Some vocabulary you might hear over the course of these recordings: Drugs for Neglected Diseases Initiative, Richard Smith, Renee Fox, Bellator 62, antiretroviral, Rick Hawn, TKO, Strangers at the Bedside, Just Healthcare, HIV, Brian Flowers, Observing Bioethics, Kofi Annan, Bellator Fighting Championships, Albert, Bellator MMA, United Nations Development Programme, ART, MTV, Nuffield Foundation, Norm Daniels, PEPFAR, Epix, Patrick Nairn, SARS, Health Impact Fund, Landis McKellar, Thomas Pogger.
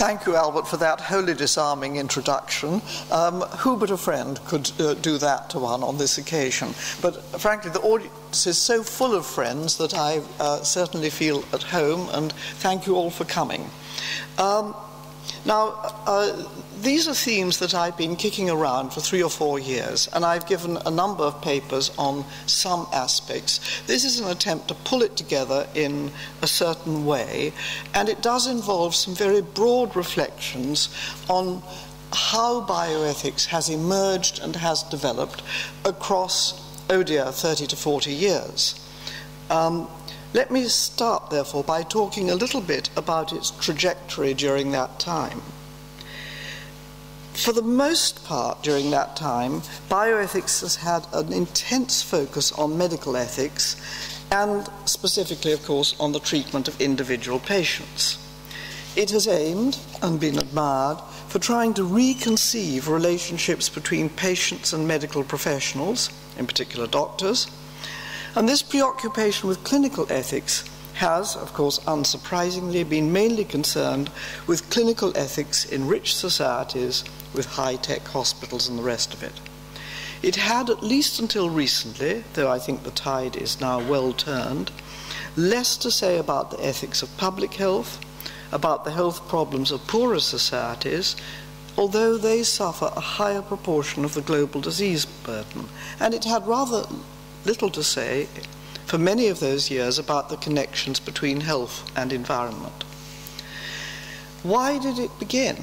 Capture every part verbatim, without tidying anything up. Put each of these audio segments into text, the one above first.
Thank you, Albert, for that wholly disarming introduction. Um, who but a friend could uh, do that to one on this occasion? But frankly, the audience is so full of friends that I uh, certainly feel at home, and thank you all for coming. Um, now, uh, these are themes that I've been kicking around for three or four years, and I've given a number of papers on some aspects. This is an attempt to pull it together in a certain way, and it does involve some very broad reflections on how bioethics has emerged and has developed across, oh dear, thirty to forty years. Um, let me start, therefore, by talking a little bit about its trajectory during that time. For the most part during that time, bioethics has had an intense focus on medical ethics and specifically, of course, on the treatment of individual patients. It has aimed, and been admired, for trying to reconceive relationships between patients and medical professionals, in particular doctors, and this preoccupation with clinical ethics has, of course, unsurprisingly, been mainly concerned with clinical ethics in rich societies with high-tech hospitals and the rest of it. It had, at least until recently, though I think the tide is now well turned, less to say about the ethics of public health, about the health problems of poorer societies, although they suffer a higher proportion of the global disease burden. And it had rather little to say for many of those years about the connections between health and environment. Why did it begin?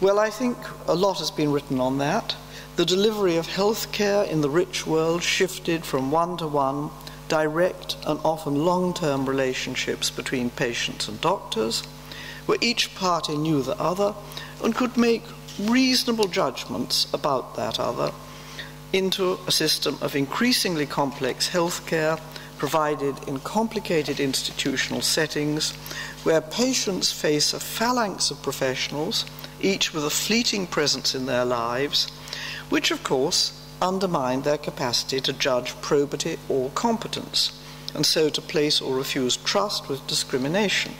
Well, I think a lot has been written on that. The delivery of healthcare in the rich world shifted from one-to-one, direct and often long-term relationships between patients and doctors, where each party knew the other and could make reasonable judgments about that other, into a system of increasingly complex healthcare provided in complicated institutional settings where patients face a phalanx of professionals, each with a fleeting presence in their lives, which of course undermined their capacity to judge probity or competence, and so to place or refuse trust with discrimination.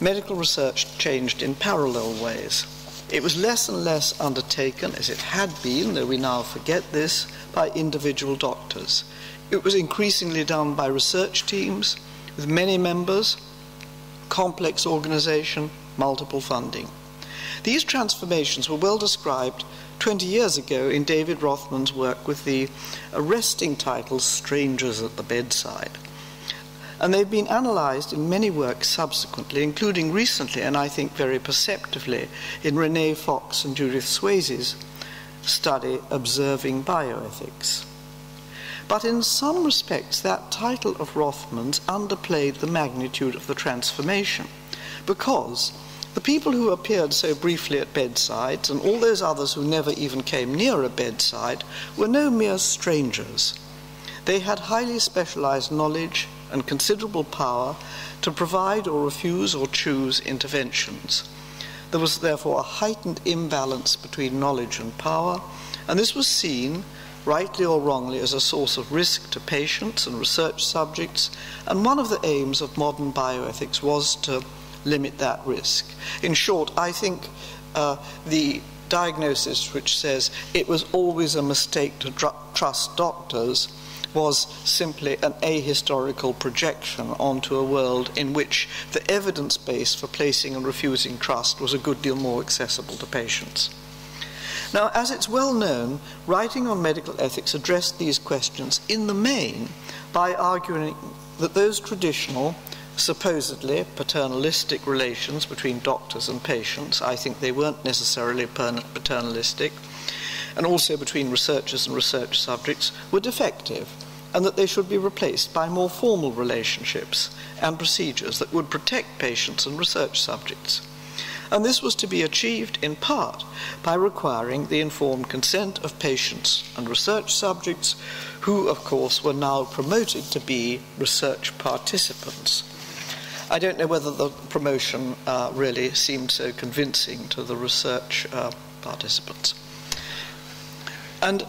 Medical research changed in parallel ways. It was less and less undertaken, as it had been, though we now forget this, by individual doctors. It was increasingly done by research teams with many members, complex organization, multiple funding. These transformations were well described twenty years ago in David Rothman's work with the arresting title Strangers at the Bedside. And they've been analyzed in many works subsequently, including recently, and I think very perceptively, in Renee Fox and Judith Swayze's study Observing Bioethics. But in some respects, that title of Rothman's underplayed the magnitude of the transformation, because the people who appeared so briefly at bedsides and all those others who never even came near a bedside were no mere strangers. They had highly specialized knowledge and considerable power to provide or refuse or choose interventions. There was therefore a heightened imbalance between knowledge and power, and this was seen, rightly or wrongly, as a source of risk to patients and research subjects, and one of the aims of modern bioethics was to limit that risk. In short, I think uh, the diagnosis which says it was always a mistake to tr trust doctors was simply an ahistorical projection onto a world in which the evidence base for placing and refusing trust was a good deal more accessible to patients. Now, as it's well known, writing on medical ethics addressed these questions in the main by arguing that those traditional, supposedly paternalistic relations between doctors and patients, I think they weren't necessarily paternalistic, and also between researchers and research subjects, were defective, and that they should be replaced by more formal relationships and procedures that would protect patients and research subjects. And this was to be achieved in part by requiring the informed consent of patients and research subjects, who, of course, were now promoted to be research participants. I don't know whether the promotion uh, really seemed so convincing to the research uh, participants. And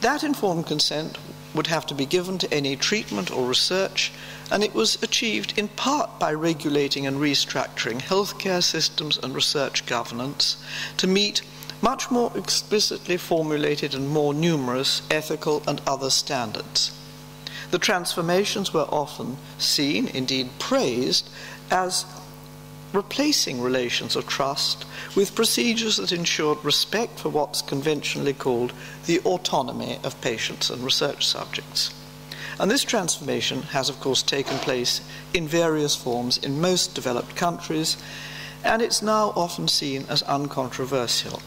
that informed consent would have to be given to any treatment or research, and it was achieved in part by regulating and restructuring healthcare systems and research governance to meet much more explicitly formulated and more numerous ethical and other standards. The transformations were often seen, indeed praised, as replacing relations of trust with procedures that ensured respect for what's conventionally called the autonomy of patients and research subjects. And this transformation has, of course, taken place in various forms in most developed countries, and it's now often seen as uncontroversial.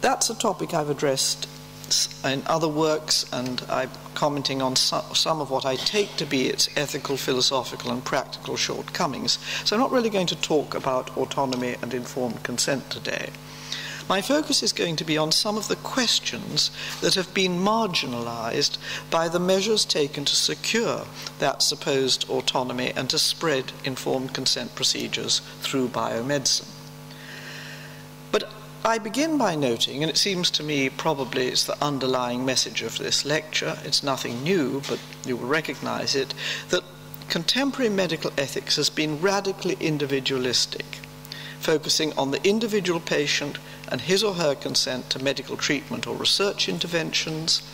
That's a topic I've addressed in other works, and I'm commenting on some of what I take to be its ethical, philosophical, and practical shortcomings. So I'm not really going to talk about autonomy and informed consent today. My focus is going to be on some of the questions that have been marginalized by the measures taken to secure that supposed autonomy and to spread informed consent procedures through biomedicine. I begin by noting, and it seems to me probably it's the underlying message of this lecture, it's nothing new, but you will recognize it, that contemporary medical ethics has been radically individualistic, focusing on the individual patient and his or her consent to medical treatment or research interventions.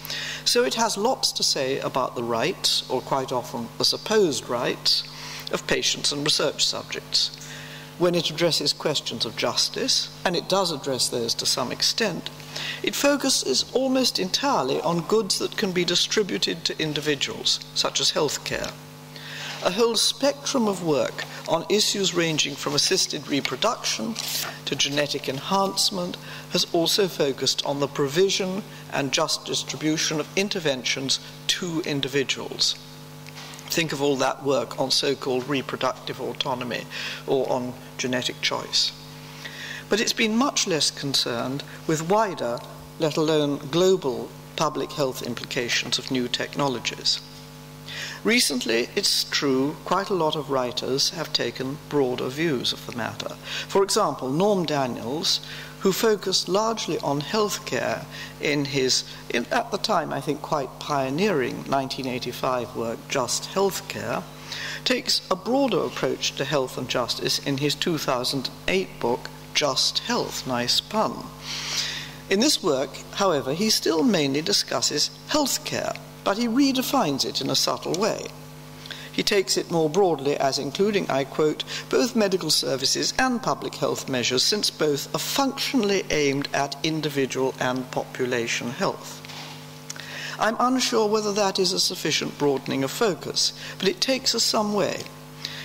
So it has lots to say about the rights, or quite often the supposed rights, of patients and research subjects. When it addresses questions of justice, and it does address those to some extent, it focuses almost entirely on goods that can be distributed to individuals, such as healthcare. A whole spectrum of work on issues ranging from assisted reproduction to genetic enhancement has also focused on the provision and just distribution of interventions to individuals. Think of all that work on so-called reproductive autonomy or on genetic choice. But it's been much less concerned with wider, let alone global, public health implications of new technologies. Recently, it's true, quite a lot of writers have taken broader views of the matter. For example, Norm Daniels, who focused largely on healthcare in his, in, at the time, I think, quite pioneering nineteen eighty-five work, Just Healthcare, takes a broader approach to health and justice in his two thousand eight book, Just Health, nice pun. In this work, however, he still mainly discusses healthcare, but he redefines it in a subtle way. He takes it more broadly as including, I quote, both medical services and public health measures, since both are functionally aimed at individual and population health. I'm unsure whether that is a sufficient broadening of focus, but it takes us some way.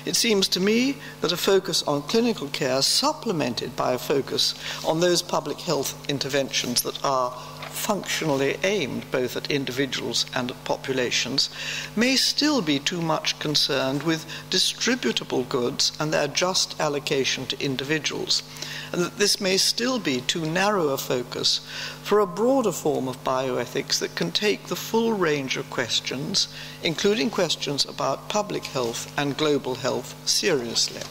It seems to me that a focus on clinical care supplemented by a focus on those public health interventions that are functionally aimed both at individuals and at populations, may still be too much concerned with distributable goods and their just allocation to individuals, and that this may still be too narrow a focus for a broader form of bioethics that can take the full range of questions, including questions about public health and global health, seriously.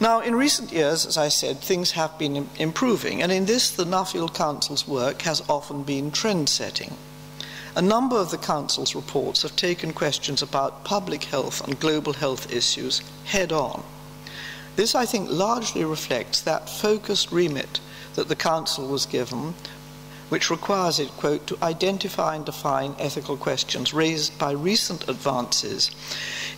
Now, in recent years, as I said, things have been improving, and in this, the Nuffield Council's work has often been trend-setting. A number of the Council's reports have taken questions about public health and global health issues head-on. This, I think, largely reflects that focused remit that the Council was given, which requires it, quote, to identify and define ethical questions raised by recent advances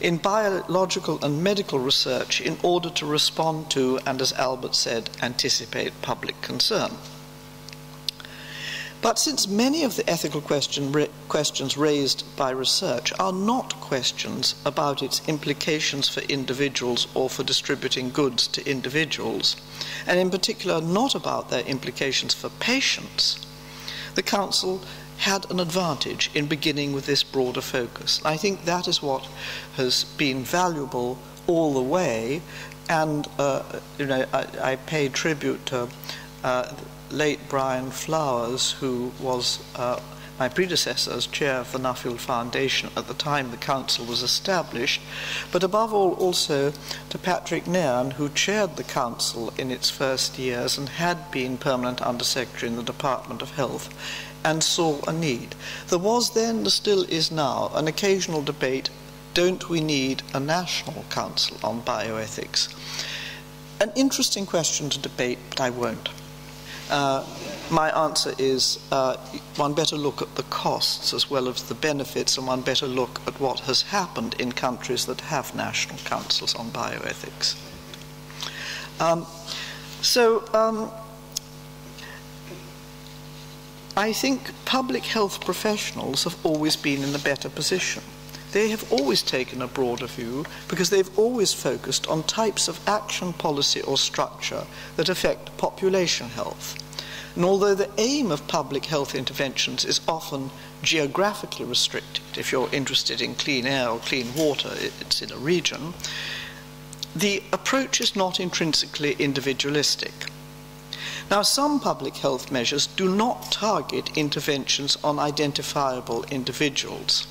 in biological and medical research in order to respond to, and as Albert said, anticipate public concern. But since many of the ethical question ra- questions raised by research are not questions about its implications for individuals or for distributing goods to individuals, and in particular not about their implications for patients, the Council had an advantage in beginning with this broader focus. I think that is what has been valuable all the way, and uh, you know, I, I pay tribute to uh, late Brian Flowers, who was uh, my predecessor as chair of the Nuffield Foundation at the time the Council was established, but above all also to Patrick Nairn, who chaired the Council in its first years and had been Permanent Undersecretary in the Department of Health, and saw a need. There was then, there still is now, an occasional debate, don't we need a national council on bioethics? An interesting question to debate, but I won't. Uh, my answer is uh, one better look at the costs as well as the benefits, and one better look at what has happened in countries that have national councils on bioethics. Um, so um, I think public health professionals have always been in a better position. They have always taken a broader view because they've always focused on types of action, policy or structure that affect population health. And although the aim of public health interventions is often geographically restricted, if you're interested in clean air or clean water, it's in a region, the approach is not intrinsically individualistic. Now, some public health measures do not target interventions on identifiable individuals.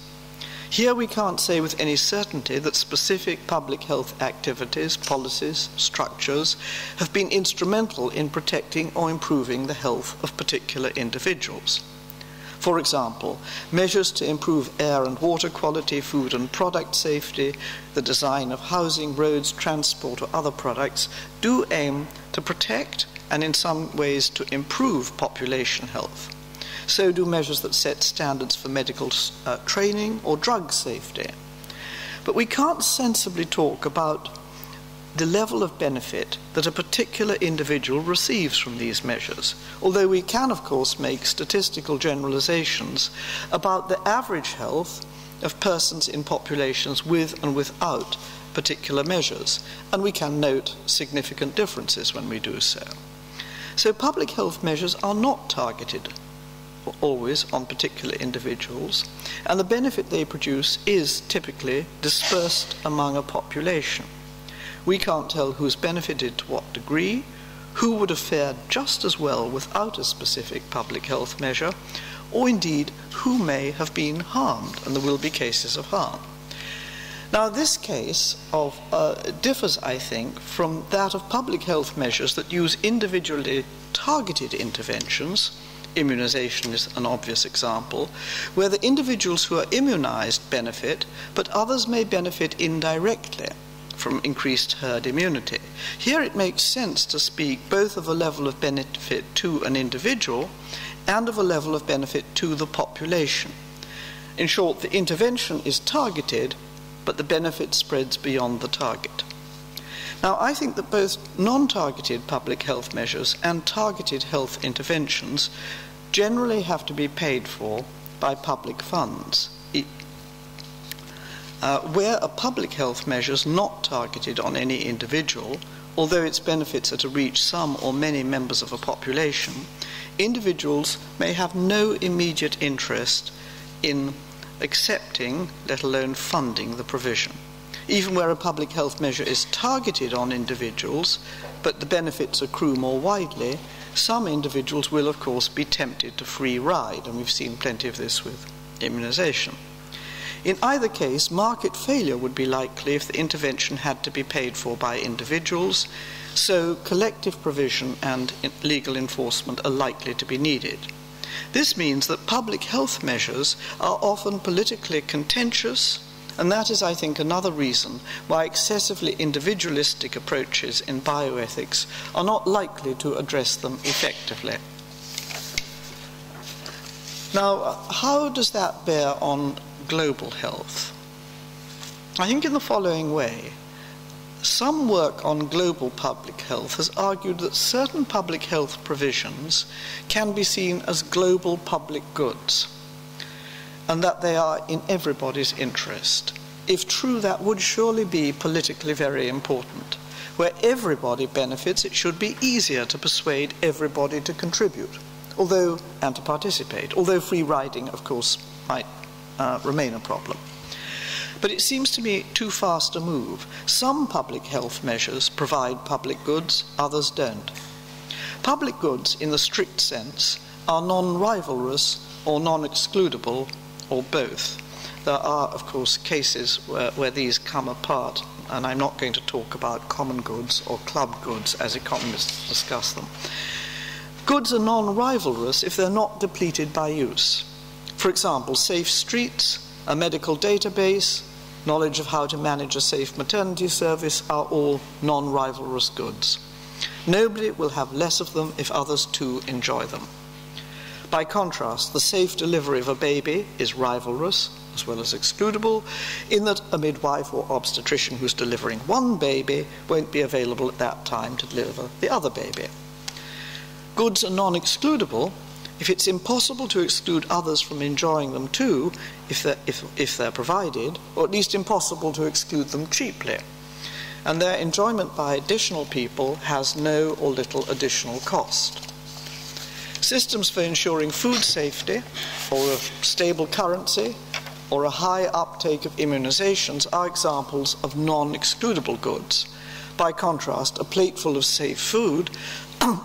Here we can't say with any certainty that specific public health activities, policies, structures have been instrumental in protecting or improving the health of particular individuals. For example, measures to improve air and water quality, food and product safety, the design of housing, roads, transport or other products do aim to protect and in some ways to improve population health. So do measures that set standards for medical uh, training or drug safety. But we can't sensibly talk about the level of benefit that a particular individual receives from these measures, although we can, of course, make statistical generalizations about the average health of persons in populations with and without particular measures, and we can note significant differences when we do so. So public health measures are not targeted always on particular individuals, and the benefit they produce is typically dispersed among a population. We can't tell who's benefited to what degree, who would have fared just as well without a specific public health measure, or indeed who may have been harmed, and there will be cases of harm. Now, this case of, uh, differs, I think, from that of public health measures that use individually targeted interventions. Immunization is an obvious example, where the individuals who are immunized benefit, but others may benefit indirectly from increased herd immunity. Here it makes sense to speak both of a level of benefit to an individual and of a level of benefit to the population. In short, the intervention is targeted, but the benefit spreads beyond the target. Now, I think that both non-targeted public health measures and targeted health interventions generally have to be paid for by public funds. Uh, where a public health measure is not targeted on any individual, although its benefits are to reach some or many members of a population, individuals may have no immediate interest in accepting, let alone funding, the provision. Even where a public health measure is targeted on individuals, but the benefits accrue more widely, some individuals will, of course, be tempted to free ride, and we've seen plenty of this with immunization. In either case, market failure would be likely if the intervention had to be paid for by individuals, so collective provision and legal enforcement are likely to be needed. This means that public health measures are often politically contentious, and that is, I think, another reason why excessively individualistic approaches in bioethics are not likely to address them effectively. Now, how does that bear on global health? I think in the following way. Some work on global public health has argued that certain public health provisions can be seen as global public goods, and that they are in everybody's interest. If true, that would surely be politically very important. Where everybody benefits, it should be easier to persuade everybody to contribute, although, and to participate, although free riding, of course, might uh, remain a problem. But it seems to me too fast a move. Some public health measures provide public goods, others don't. Public goods, in the strict sense, are non-rivalrous or non-excludable, or both. There are, of course, cases where, where these come apart, and I'm not going to talk about common goods or club goods as economists discuss them. Goods are non-rivalrous if they're not depleted by use. For example, safe streets, a medical database, knowledge of how to manage a safe maternity service are all non-rivalrous goods. Nobody will have less of them if others too enjoy them. By contrast, the safe delivery of a baby is rivalrous as well as excludable, in that a midwife or obstetrician who's delivering one baby won't be available at that time to deliver the other baby. Goods are non-excludable if it's impossible to exclude others from enjoying them too, if they're, if, if they're provided, or at least impossible to exclude them cheaply. And their enjoyment by additional people has no or little additional cost. Systems for ensuring food safety, or a stable currency, or a high uptake of immunizations are examples of non-excludable goods. By contrast, a plateful of safe food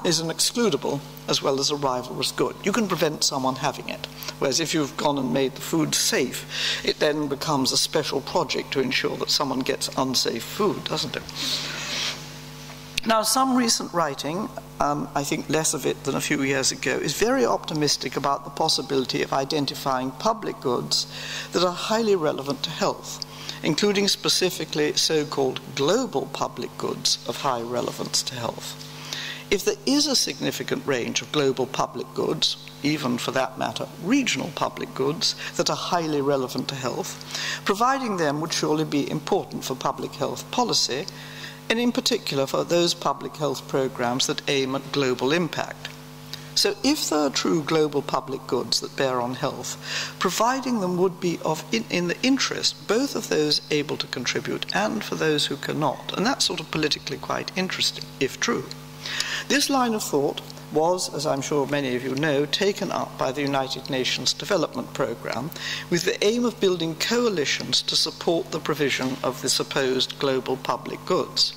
is an excludable as well as a rivalrous good. You can prevent someone having it, whereas if you've gone and made the food safe, it then becomes a special project to ensure that someone gets unsafe food, doesn't it? Now, some recent writing, um, I think less of it than a few years ago, is very optimistic about the possibility of identifying public goods that are highly relevant to health, including specifically so-called global public goods of high relevance to health. If there is a significant range of global public goods, even for that matter, regional public goods, that are highly relevant to health, providing them would surely be important for public health policy, and in particular for those public health programs that aim at global impact. So if there are true global public goods that bear on health, providing them would be of in, in the interest both of those able to contribute and for those who cannot. And that's sort of politically quite interesting, if true. This line of thought was, as I'm sure many of you know, taken up by the United Nations Development Programme with the aim of building coalitions to support the provision of the supposed global public goods.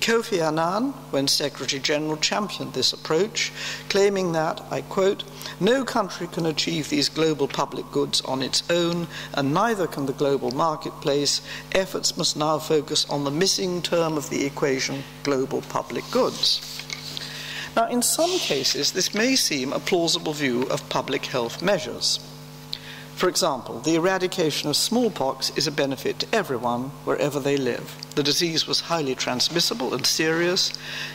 Kofi Annan, when Secretary-General, championed this approach, claiming that, I quote, "No country can achieve these global public goods on its own, and neither can the global marketplace. Efforts must now focus on the missing term of the equation, global public goods." Now, in some cases, this may seem a plausible view of public health measures. For example, the eradication of smallpox is a benefit to everyone, wherever they live. The disease was highly transmissible and serious,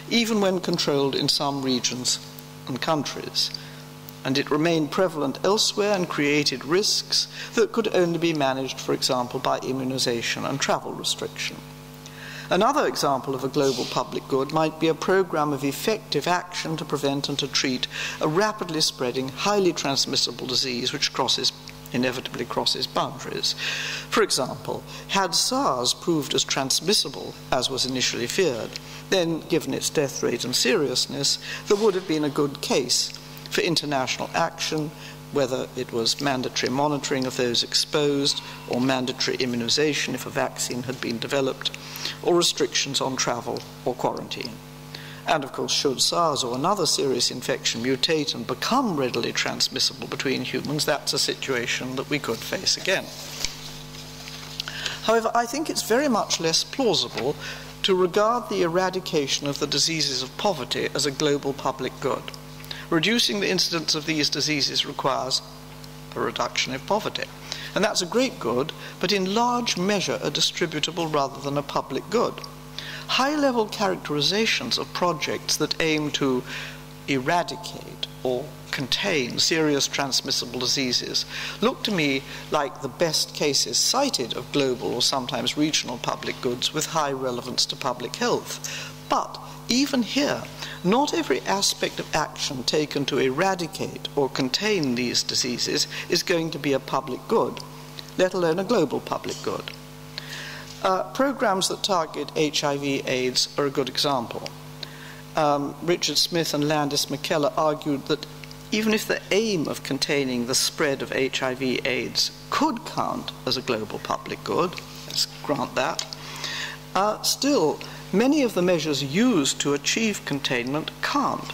even when controlled in some regions and countries. And it remained prevalent elsewhere and created risks that could only be managed, for example, by immunization and travel restriction. Another example of a global public good might be a program of effective action to prevent and to treat a rapidly spreading, highly transmissible disease which crosses inevitably crosses boundaries. For example, had SARS proved as transmissible as was initially feared, then, given its death rate and seriousness, there would have been a good case for international action, whether it was mandatory monitoring of those exposed, or mandatory immunization if a vaccine had been developed, or restrictions on travel or quarantine. And, of course, should SARS or another serious infection mutate and become readily transmissible between humans, that's a situation that we could face again. However, I think it's very much less plausible to regard the eradication of the diseases of poverty as a global public good. Reducing the incidence of these diseases requires a reduction of poverty. And that's a great good, but in large measure a distributable rather than a public good. High-level characterizations of projects that aim to eradicate or contain serious transmissible diseases look to me like the best cases cited of global or sometimes regional public goods with high relevance to public health. But even here, not every aspect of action taken to eradicate or contain these diseases is going to be a public good, let alone a global public good. Uh, programs that target H I V AIDS are a good example. Um, Richard Smith and Landis McKellar argued that even if the aim of containing the spread of H I V AIDS could count as a global public good, let's grant that, uh, still many of the measures used to achieve containment can't.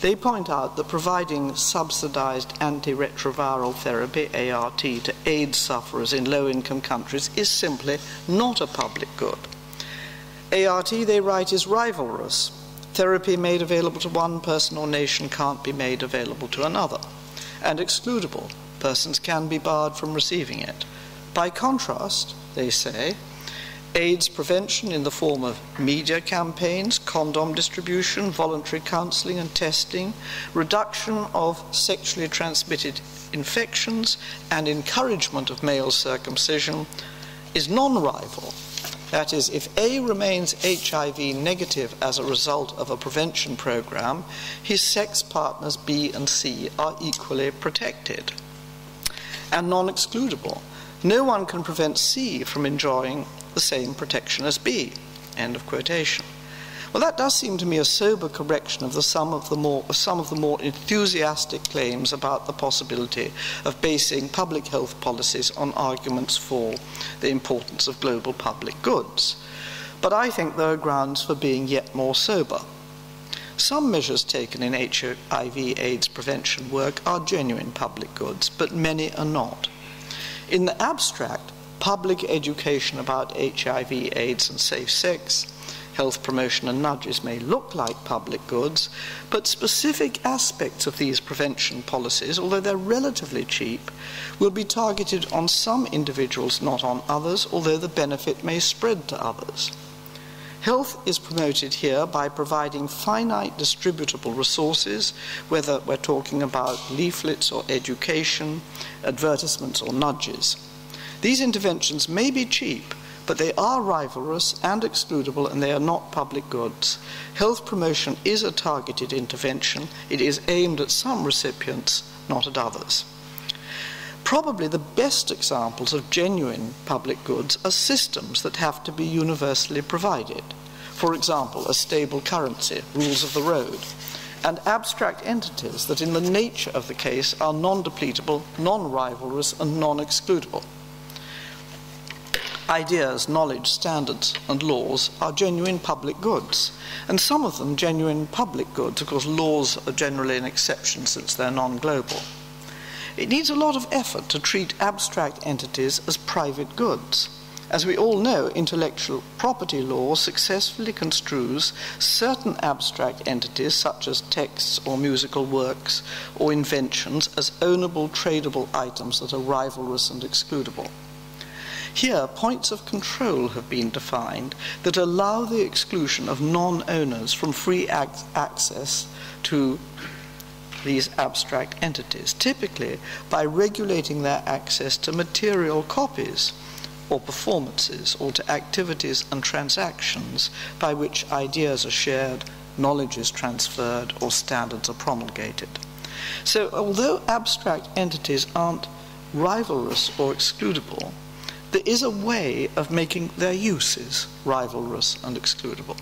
They point out that providing subsidized antiretroviral therapy, A R T, to AIDS sufferers in low-income countries is simply not a public good. A R T, they write, is rivalrous, therapy made available to one person or nation can't be made available to another, and excludable persons can be barred from receiving it. By contrast, they say, AIDS prevention in the form of media campaigns, condom distribution, voluntary counselling and testing, reduction of sexually transmitted infections, and encouragement of male circumcision is non-rival. That is, if A remains H I V negative as a result of a prevention program, his sex partners B and C are equally protected and non-excludable. No one can prevent C from enjoying the same protection as B. End of quotation. Well, that does seem to me a sober correction of the some of the more some of the more enthusiastic claims about the possibility of basing public health policies on arguments for the importance of global public goods. But I think there are grounds for being yet more sober. Some measures taken in H I V AIDS prevention work are genuine public goods, but many are not. In the abstract, public education about H I V AIDS and safe sex, health promotion and nudges may look like public goods, but specific aspects of these prevention policies, although they're relatively cheap, will be targeted on some individuals, not on others, although the benefit may spread to others. Health is promoted here by providing finite distributable resources, whether we're talking about leaflets or education, advertisements or nudges. These interventions may be cheap, but they are rivalrous and excludable, and they are not public goods. Health promotion is a targeted intervention. It is aimed at some recipients, not at others. Probably the best examples of genuine public goods are systems that have to be universally provided. For example, a stable currency, rules of the road, and abstract entities that in the nature of the case are non-depletable, non-rivalrous, and non-excludable. Ideas, knowledge, standards, and laws are genuine public goods, and some of them genuine public goods. Of course, laws are generally an exception since they're non-global. It needs a lot of effort to treat abstract entities as private goods. As we all know, intellectual property law successfully construes certain abstract entities, such as texts or musical works or inventions, as ownable, tradable items that are rivalrous and excludable. Here, points of control have been defined that allow the exclusion of non-owners from free ac- access to these abstract entities, typically by regulating their access to material copies or performances or to activities and transactions by which ideas are shared, knowledge is transferred, or standards are promulgated. So, although abstract entities aren't rivalrous or excludable, there is a way of making their uses rivalrous and excludable.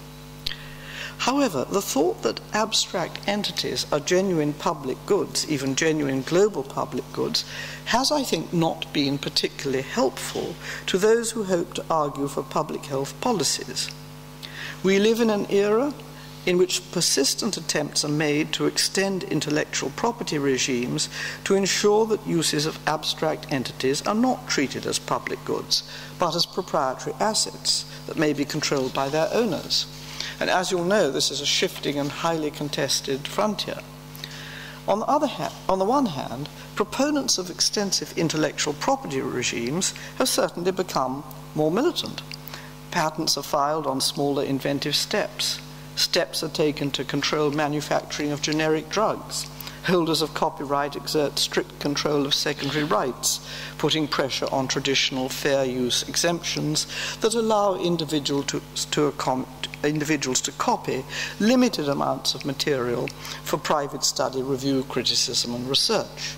However, the thought that abstract entities are genuine public goods, even genuine global public goods, has, I think, not been particularly helpful to those who hope to argue for public health policies. We live in an era in which persistent attempts are made to extend intellectual property regimes to ensure that uses of abstract entities are not treated as public goods, but as proprietary assets that may be controlled by their owners. And as you'll know, this is a shifting and highly contested frontier. On the other hand, on the one hand, proponents of extensive intellectual property regimes have certainly become more militant. Patents are filed on smaller inventive steps. Steps are taken to control manufacturing of generic drugs. Holders of copyright exert strict control of secondary rights, putting pressure on traditional fair use exemptions that allow individual to, to individuals to copy limited amounts of material for private study, review, criticism, and research.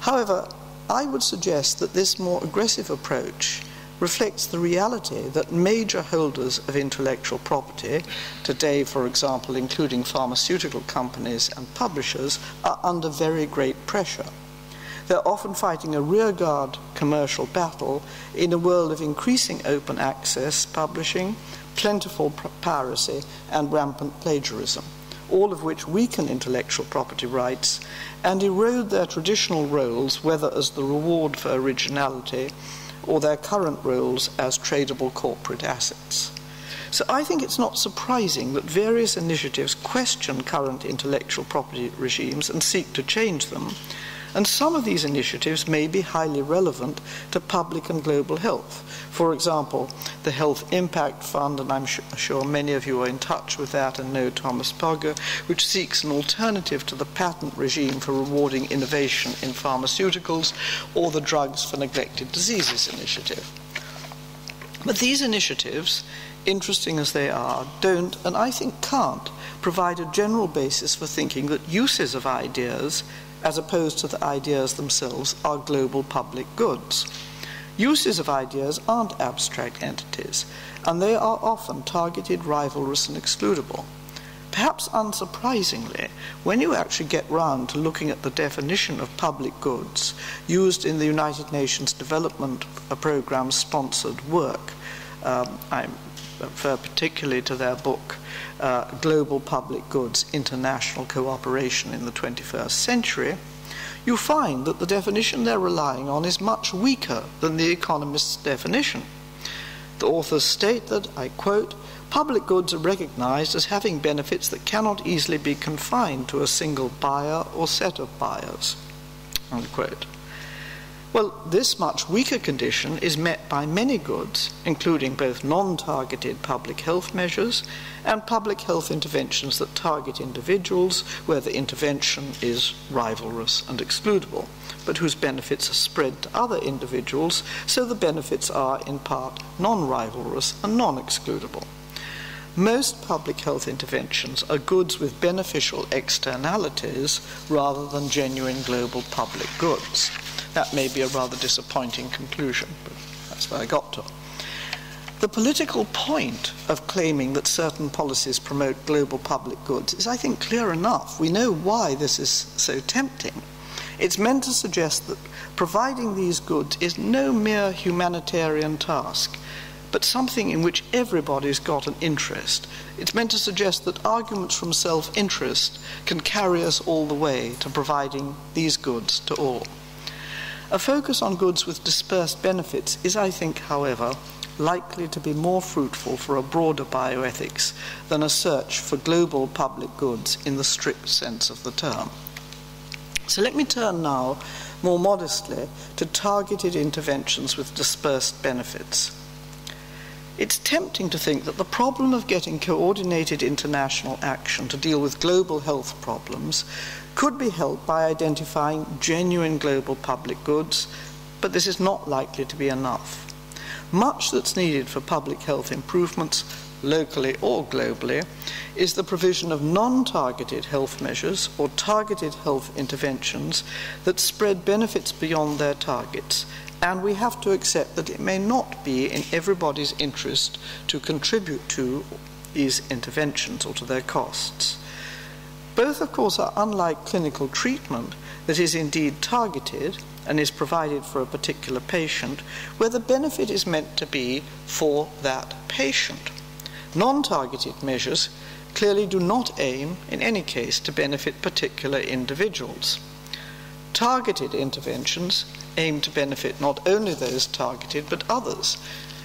However, I would suggest that this more aggressive approach reflects the reality that major holders of intellectual property, today, for example, including pharmaceutical companies and publishers, are under very great pressure. They're often fighting a rearguard commercial battle in a world of increasing open access publishing, plentiful piracy, and rampant plagiarism, all of which weaken intellectual property rights and erode their traditional roles, whether as the reward for originality or their current roles as tradable corporate assets. So I think it's not surprising that various initiatives question current intellectual property regimes and seek to change them, and some of these initiatives may be highly relevant to public and global health. For example, the Health Impact Fund, and I'm sure many of you are in touch with that and know Thomas Pogger, which seeks an alternative to the patent regime for rewarding innovation in pharmaceuticals, or the Drugs for Neglected Diseases Initiative. But these initiatives, interesting as they are, don't, and I think can't, provide a general basis for thinking that uses of ideas, as opposed to the ideas themselves, are global public goods. Uses of ideas aren't abstract entities, and they are often targeted, rivalrous, and excludable. Perhaps unsurprisingly, when you actually get round to looking at the definition of public goods used in the United Nations Development Programme sponsored work, um, I refer particularly to their book, uh, Global Public Goods, International Cooperation in the twenty-first century, you find that the definition they're relying on is much weaker than the economist's definition. The authors state that, I quote, "Public goods are recognized as having benefits that cannot easily be confined to a single buyer or set of buyers," unquote. Well, this much weaker condition is met by many goods, including both non-targeted public health measures and public health interventions that target individuals where the intervention is rivalrous and excludable, but whose benefits are spread to other individuals, so the benefits are in part non-rivalrous and non-excludable. Most public health interventions are goods with beneficial externalities rather than genuine global public goods. That may be a rather disappointing conclusion, but that's where I got to. The political point of claiming that certain policies promote global public goods is, I think, clear enough. We know why this is so tempting. It's meant to suggest that providing these goods is no mere humanitarian task, but something in which everybody's got an interest. It's meant to suggest that arguments from self-interest can carry us all the way to providing these goods to all. A focus on goods with dispersed benefits is, I think, however, likely to be more fruitful for a broader bioethics than a search for global public goods in the strict sense of the term. So let me turn now, more modestly, to targeted interventions with dispersed benefits. It's tempting to think that the problem of getting coordinated international action to deal with global health problems could be helped by identifying genuine global public goods, but this is not likely to be enough. Much that's needed for public health improvements, locally or globally, is the provision of non-targeted health measures or targeted health interventions that spread benefits beyond their targets. And we have to accept that it may not be in everybody's interest to contribute to these interventions or to their costs. Both, of course, are unlike clinical treatment that is indeed targeted and is provided for a particular patient, where the benefit is meant to be for that patient. Non-targeted measures clearly do not aim, in any case, to benefit particular individuals. Targeted interventions aim to benefit not only those targeted, but others.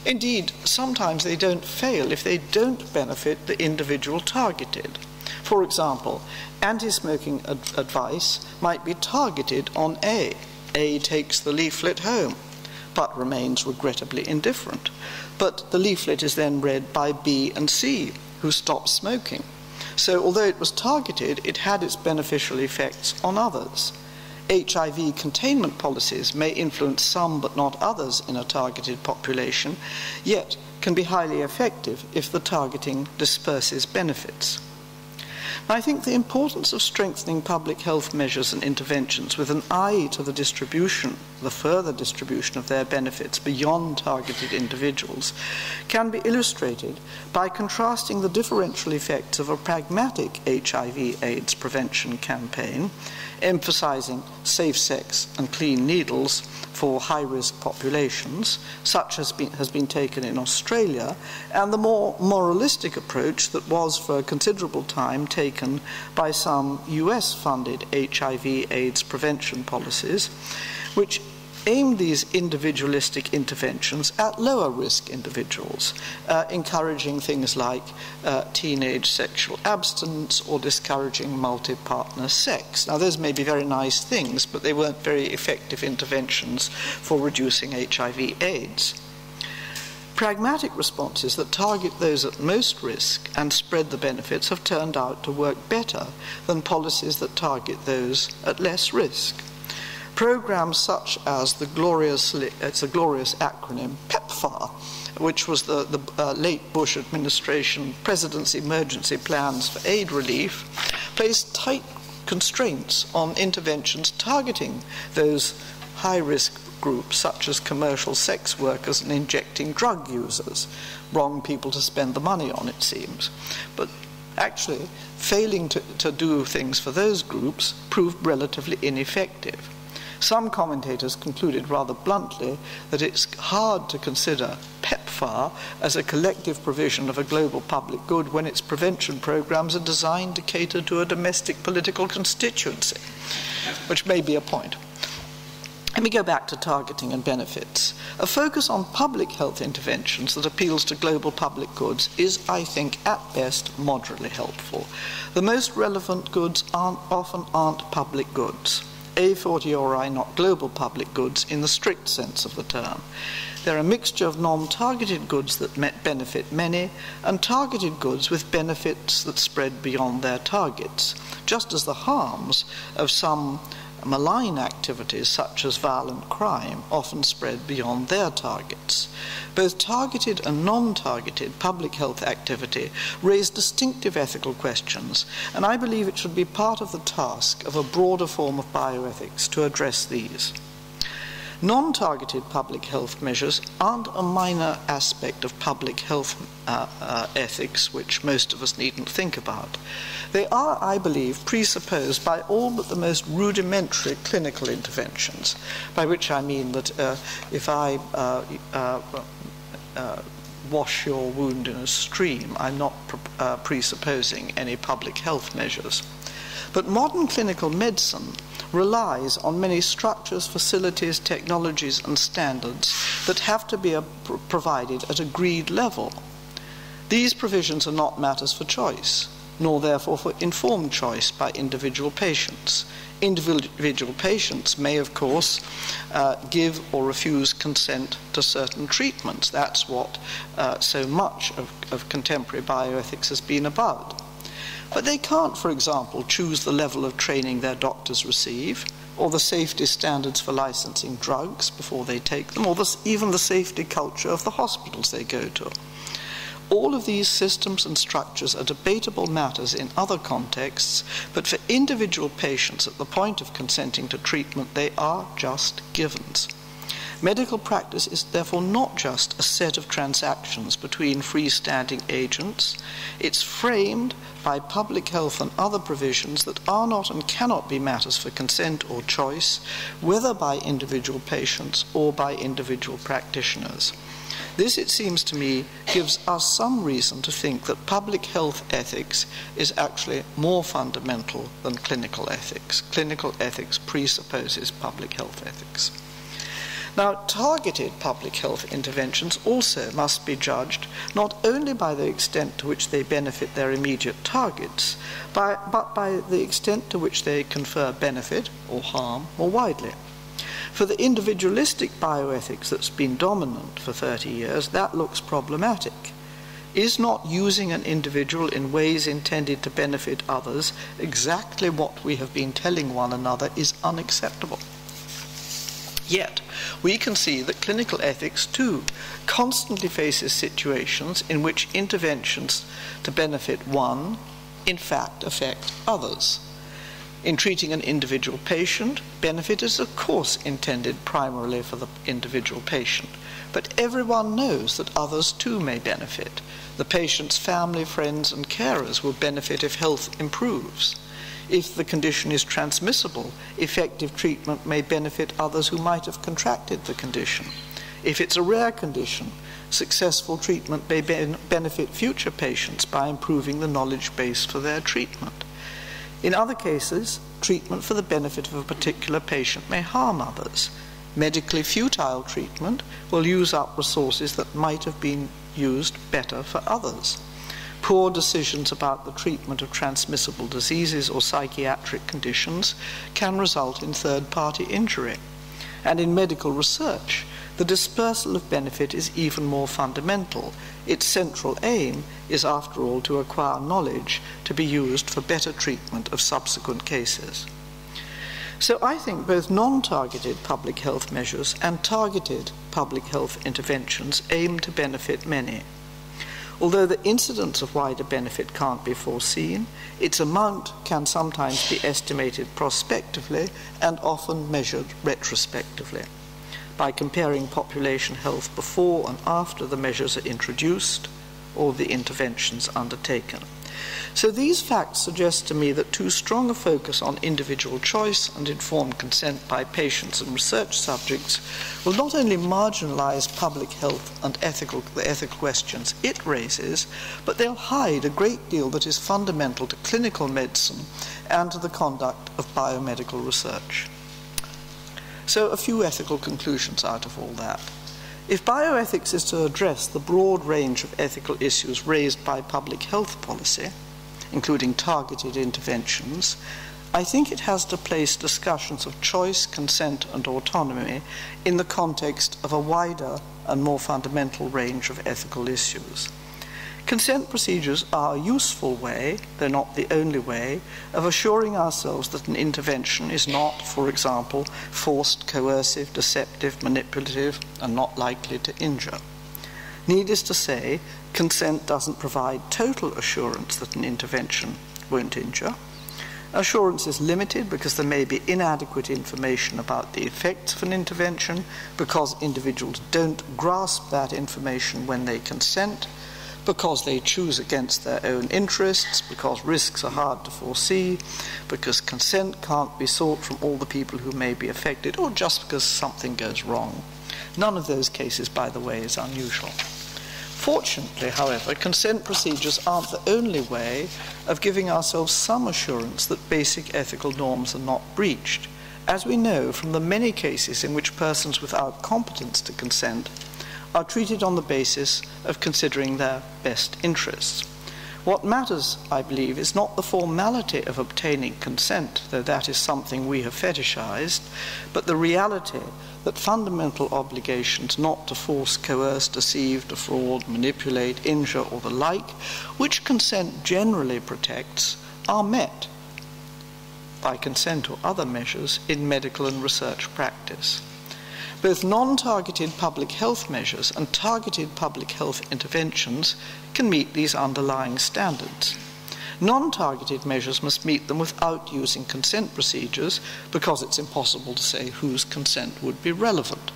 Indeed, sometimes they don't fail if they don't benefit the individual targeted. For example, anti-smoking ad advice might be targeted on A. A takes the leaflet home, but remains regrettably indifferent. But the leaflet is then read by B and C, who stop smoking. So although it was targeted, it had its beneficial effects on others. H I V containment policies may influence some but not others in a targeted population, yet can be highly effective if the targeting disperses benefits. I think the importance of strengthening public health measures and interventions with an eye to the distribution, the further distribution of their benefits beyond targeted individuals, can be illustrated by contrasting the differential effects of a pragmatic H I V AIDS prevention campaign, emphasizing safe sex and clean needles for high-risk populations, such as been, has been taken in Australia, and the more moralistic approach that was for a considerable time taken by some U S-funded H I V AIDS prevention policies, which aim these individualistic interventions at lower risk individuals, uh, encouraging things like uh, teenage sexual abstinence or discouraging multi-partner sex. Now, those may be very nice things, but they weren't very effective interventions for reducing H I V AIDS. Pragmatic responses that target those at most risk and spread the benefits have turned out to work better than policies that target those at less risk. Programs such as the glorious, it's a glorious acronym, PEPFAR, which was the, the uh, late Bush administration president's emergency plans for aid relief, placed tight constraints on interventions targeting those high-risk groups such as commercial sex workers and injecting drug users. Wrong people to spend the money on, it seems. But actually, failing to, to do things for those groups proved relatively ineffective. Some commentators concluded rather bluntly that it's hard to consider PEPFAR as a collective provision of a global public good when its prevention programs are designed to cater to a domestic political constituency, which may be a point. Let me go back to targeting and benefits. A focus on public health interventions that appeals to global public goods is, I think, at best, moderately helpful. The most relevant goods aren't, often aren't public goods. A fortiori, not global public goods, in the strict sense of the term. They're a mixture of non-targeted goods that benefit many and targeted goods with benefits that spread beyond their targets, just as the harms of some malign activities such as violent crime often spread beyond their targets. Both targeted and non-targeted public health activity raise distinctive ethical questions, and I believe it should be part of the task of a broader form of bioethics to address these. Non-targeted public health measures aren't a minor aspect of public health uh, uh, ethics, which most of us needn't think about. They are, I believe, presupposed by all but the most rudimentary clinical interventions, by which I mean that uh, if I uh, uh, uh, wash your wound in a stream, I'm not pre uh, presupposing any public health measures. But modern clinical medicine relies on many structures, facilities, technologies, and standards that have to be provided at agreed level. These provisions are not matters for choice, nor therefore for informed choice by individual patients. Individual patients may, of course, uh, give or refuse consent to certain treatments. That's what uh, so much of, of contemporary bioethics has been about. But they can't, for example, choose the level of training their doctors receive, or the safety standards for licensing drugs before they take them, or the, even the safety culture of the hospitals they go to. All of these systems and structures are debatable matters in other contexts, but for individual patients at the point of consenting to treatment, they are just givens. Medical practice is therefore not just a set of transactions between freestanding agents. It's framed by public health and other provisions that are not and cannot be matters for consent or choice, whether by individual patients or by individual practitioners. This, it seems to me, gives us some reason to think that public health ethics is actually more fundamental than clinical ethics. Clinical ethics presupposes public health ethics. Now, targeted public health interventions also must be judged not only by the extent to which they benefit their immediate targets, by, but by the extent to which they confer benefit or harm more widely. For the individualistic bioethics that's been dominant for thirty years, that looks problematic. Is not using an individual in ways intended to benefit others exactly what we have been telling one another is unacceptable? Yet, we can see that clinical ethics, too, constantly faces situations in which interventions to benefit one, in fact, affect others. In treating an individual patient, benefit is, of course, intended primarily for the individual patient. But everyone knows that others, too, may benefit. The patient's family, friends, and carers will benefit if health improves. If the condition is transmissible, effective treatment may benefit others who might have contracted the condition. If it's a rare condition, successful treatment may benefit future patients by improving the knowledge base for their treatment. In other cases, treatment for the benefit of a particular patient may harm others. medically futile treatment will use up resources that might have been used better for others. Poor decisions about the treatment of transmissible diseases or psychiatric conditions can result in third-party injury. And in medical research, the dispersal of benefit is even more fundamental. Its central aim is, after all, to acquire knowledge to be used for better treatment of subsequent cases. So I think both non-targeted public health measures and targeted public health interventions aim to benefit many. Although the incidence of wider benefit can't be foreseen, its amount can sometimes be estimated prospectively and often measured retrospectively by comparing population health before and after the measures are introduced or the interventions undertaken. So these facts suggest to me that too strong a focus on individual choice and informed consent by patients and research subjects will not only marginalize public health and ethical, the ethical questions it raises, but they'll hide a great deal that is fundamental to clinical medicine and to the conduct of biomedical research. So a few ethical conclusions out of all that. If bioethics is to address the broad range of ethical issues raised by public health policy, including targeted interventions, I think it has to place discussions of choice, consent, and autonomy in the context of a wider and more fundamental range of ethical issues. Consent procedures are a useful way, though not the only way, of assuring ourselves that an intervention is not, for example, forced, coercive, deceptive, manipulative, and not likely to injure. Needless to say, consent doesn't provide total assurance that an intervention won't injure. Assurance is limited because there may be inadequate information about the effects of an intervention, because individuals don't grasp that information when they consent, because they choose against their own interests, because risks are hard to foresee, because consent can't be sought from all the people who may be affected, or just because something goes wrong. None of those cases, by the way, is unusual. Fortunately, however, consent procedures aren't the only way of giving ourselves some assurance that basic ethical norms are not breached, as we know from the many cases in which persons without competence to consent are treated on the basis of considering their best interests. What matters, I believe, is not the formality of obtaining consent, though that is something we have fetishized, but the reality that fundamental obligations not to force, coerce, deceive, defraud, manipulate, injure, or the like, which consent generally protects, are met by consent or other measures in medical and research practice. Both non-targeted public health measures and targeted public health interventions can meet these underlying standards. Non-targeted measures must meet them without using consent procedures, because it's impossible to say whose consent would be relevant.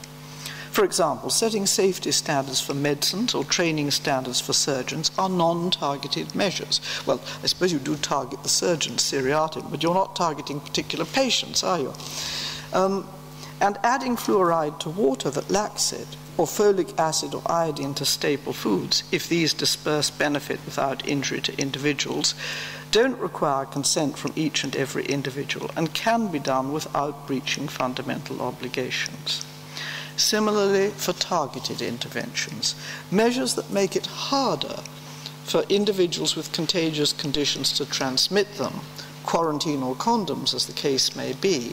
For example, setting safety standards for medicines or training standards for surgeons are non-targeted measures. Well, I suppose you do target the surgeons, seriatim, but you're not targeting particular patients, are you? Um, And adding fluoride to water that lacks it, or folic acid or iodine to staple foods, if these disperse benefit without injury to individuals, don't require consent from each and every individual and can be done without breaching fundamental obligations. Similarly, for targeted interventions, measures that make it harder for individuals with contagious conditions to transmit them, quarantine or condoms as the case may be,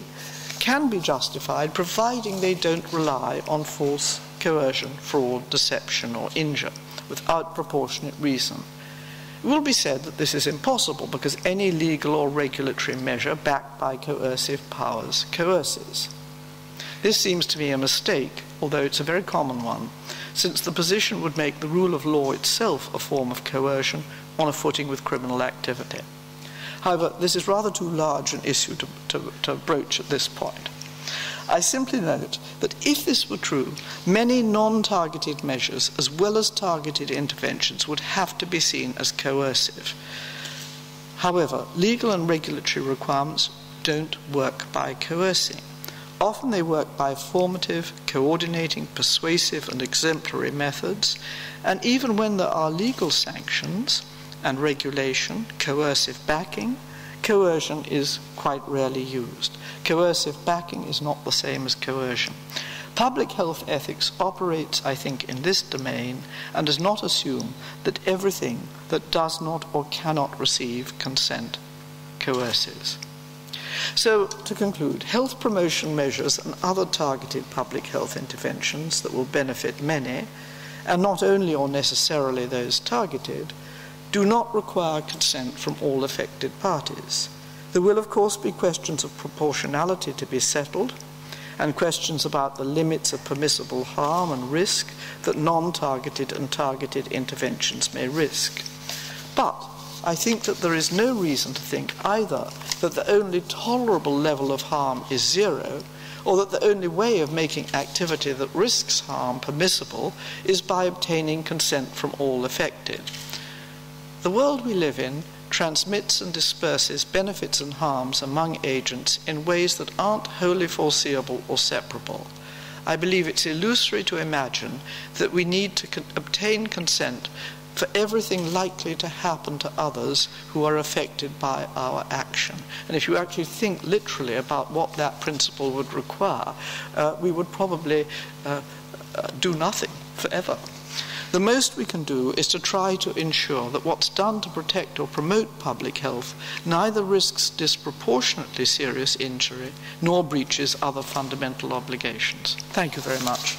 can be justified, providing they don't rely on force, coercion, fraud, deception, or injure without proportionate reason. It will be said that this is impossible because any legal or regulatory measure backed by coercive powers coerces. This seems to me a mistake, although it's a very common one, since the position would make the rule of law itself a form of coercion on a footing with criminal activity. However, this is rather too large an issue to, to, to broach at this point. I simply note that if this were true, many non-targeted measures, as well as targeted interventions, would have to be seen as coercive. However, legal and regulatory requirements don't work by coercing. Often they work by formative, coordinating, persuasive, and exemplary methods, and even when there are legal sanctions and regulation, coercive backing, coercion is quite rarely used. Coercive backing is not the same as coercion. Public health ethics operates, I think, in this domain and does not assume that everything that does not or cannot receive consent coerces. So, to conclude, health promotion measures and other targeted public health interventions that will benefit many, and not only or necessarily those targeted, do not require consent from all affected parties. There will, of course, be questions of proportionality to be settled, and questions about the limits of permissible harm and risk that non-targeted and targeted interventions may risk. But I think that there is no reason to think either that the only tolerable level of harm is zero, or that the only way of making activity that risks harm permissible is by obtaining consent from all affected. The world we live in transmits and disperses benefits and harms among agents in ways that aren't wholly foreseeable or separable. I believe it's illusory to imagine that we need to con- obtain consent for everything likely to happen to others who are affected by our action. And if you actually think literally about what that principle would require, uh, we would probably uh, uh, do nothing forever. The most we can do is to try to ensure that what's done to protect or promote public health neither risks disproportionately serious injury nor breaches other fundamental obligations. Thank you very much.